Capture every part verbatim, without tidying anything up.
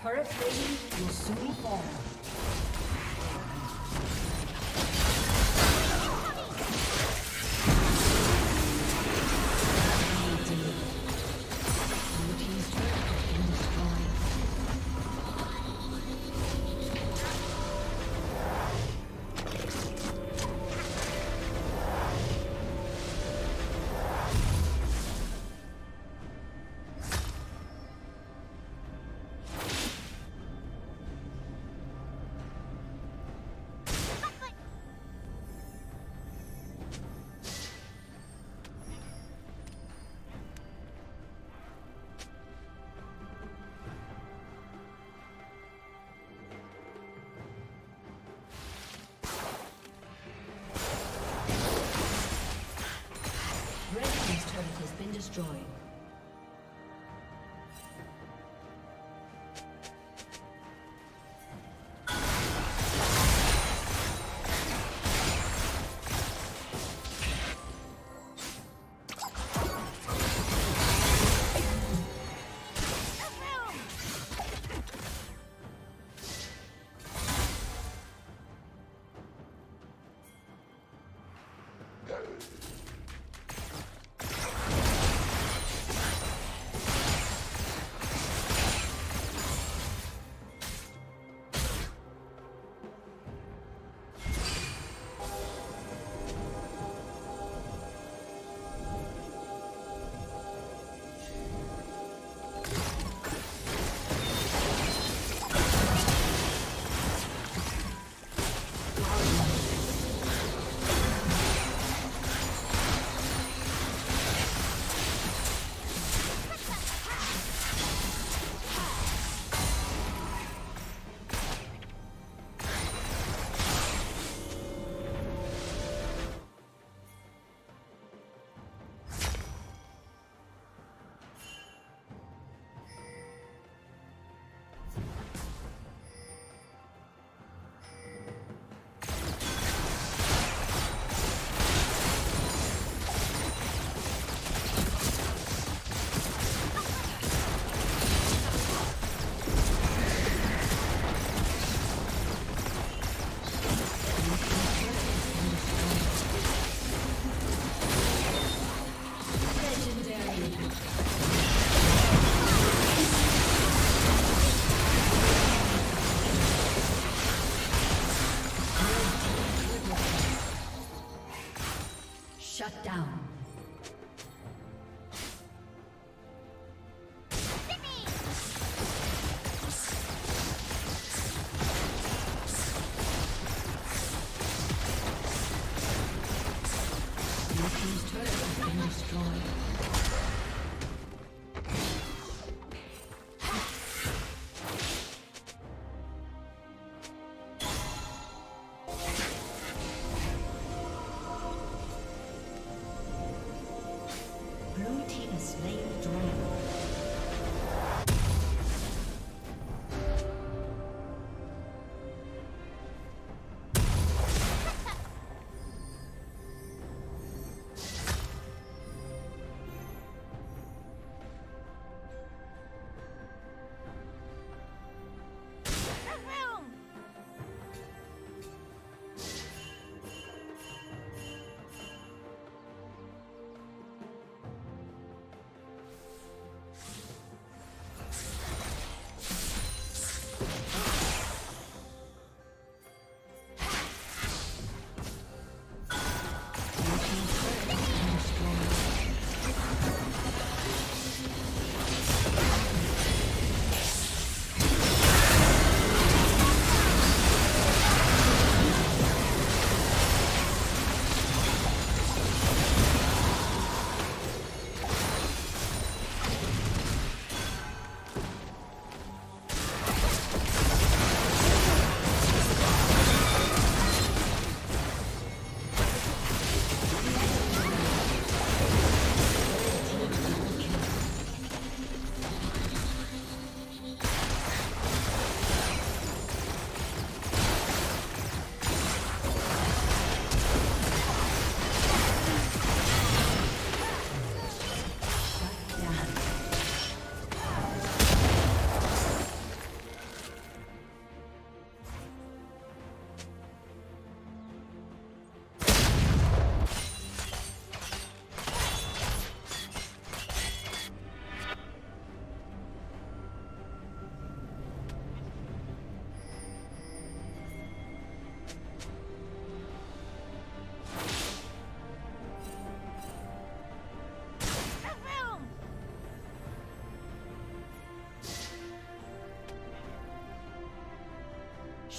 Turret plating will soon fall. Destroyed. Shut down.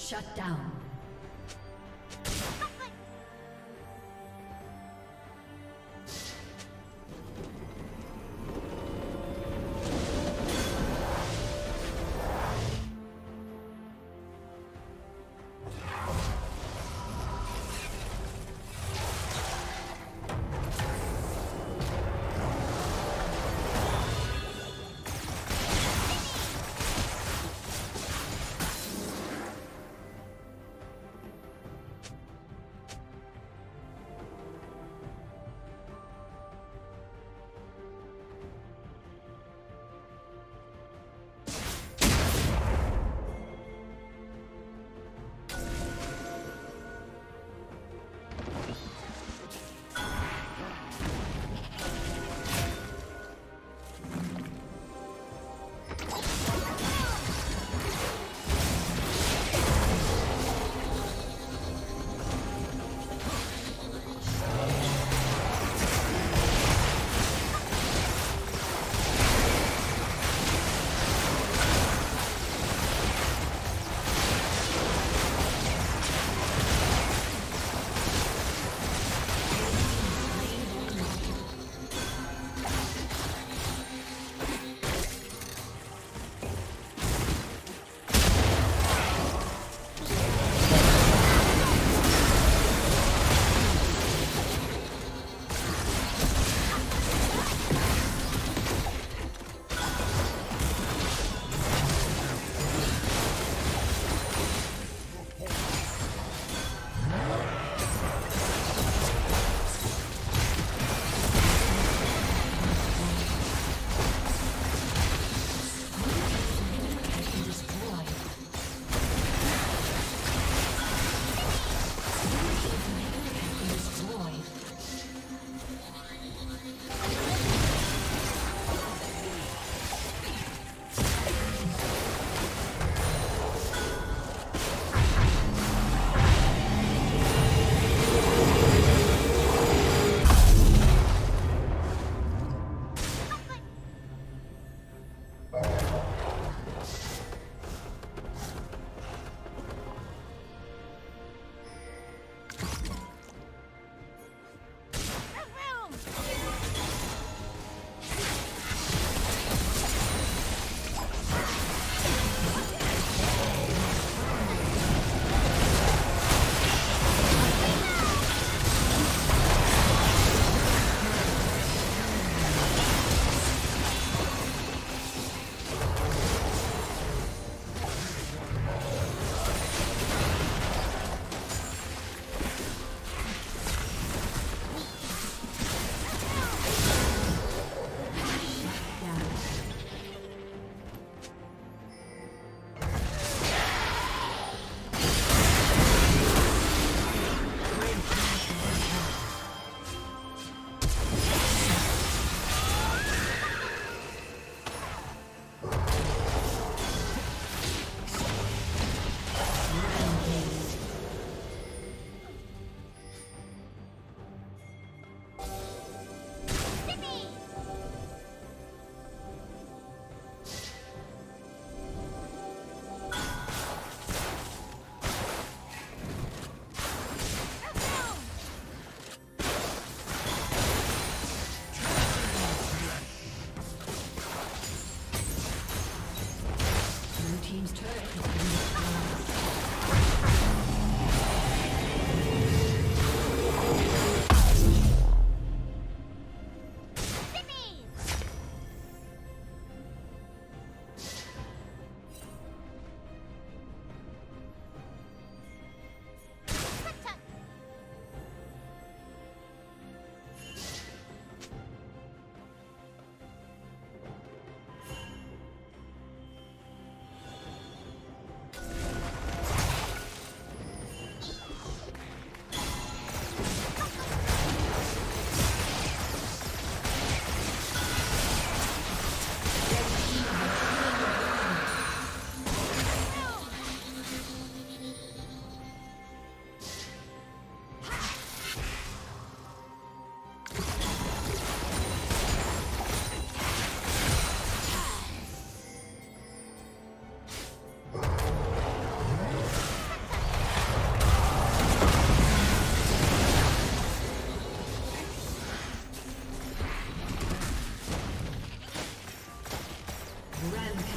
Shut down.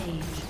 stage.